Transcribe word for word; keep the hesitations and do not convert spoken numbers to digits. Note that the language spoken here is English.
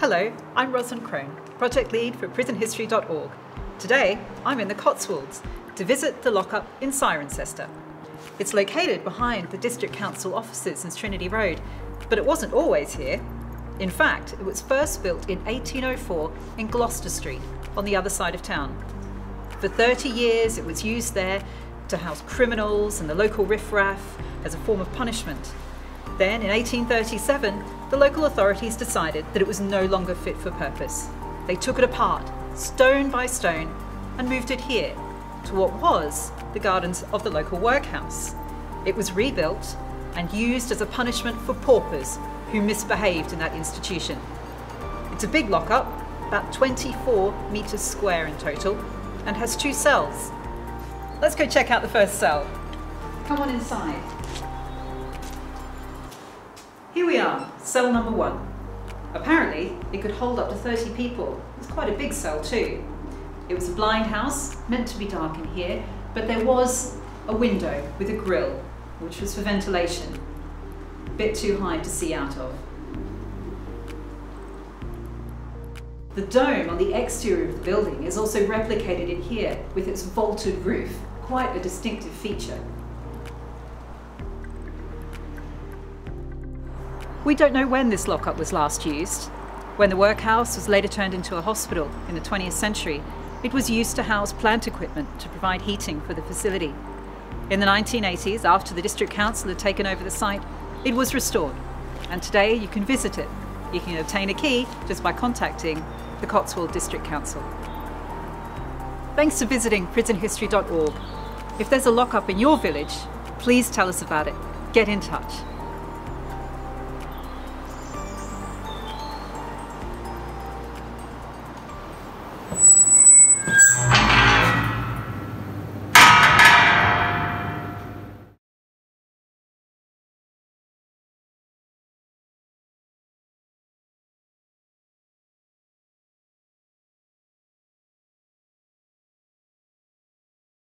Hello, I'm Rosalind Crone, Project Lead for prison history dot org. Today, I'm in the Cotswolds to visit the lockup in Cirencester. It's located behind the District Council offices in Trinity Road, but it wasn't always here. In fact, it was first built in eighteen oh four in Gloucester Street, on the other side of town. For thirty years, it was used there to house criminals and the local riffraff as a form of punishment. Then, in eighteen thirty-seven, the local authorities decided that it was no longer fit for purpose. They took it apart, stone by stone, and moved it here, to what was the gardens of the local workhouse. It was rebuilt and used as a punishment for paupers who misbehaved in that institution. It's a big lockup, about twenty-four metres square in total, and has two cells. Let's go check out the first cell. Come on inside. Here we are, cell number one. Apparently, it could hold up to thirty people. It's quite a big cell too. It was a blind house, meant to be dark in here, but there was a window with a grille, which was for ventilation. A bit too high to see out of. The dome on the exterior of the building is also replicated in here with its vaulted roof, quite a distinctive feature. We don't know when this lockup was last used. When the workhouse was later turned into a hospital in the twentieth century, it was used to house plant equipment to provide heating for the facility. In the nineteen eighties, after the District Council had taken over the site, it was restored, and today you can visit it. You can obtain a key just by contacting the Cotswold District Council. Thanks for visiting prison history dot org. If there's a lockup in your village, please tell us about it. Get in touch.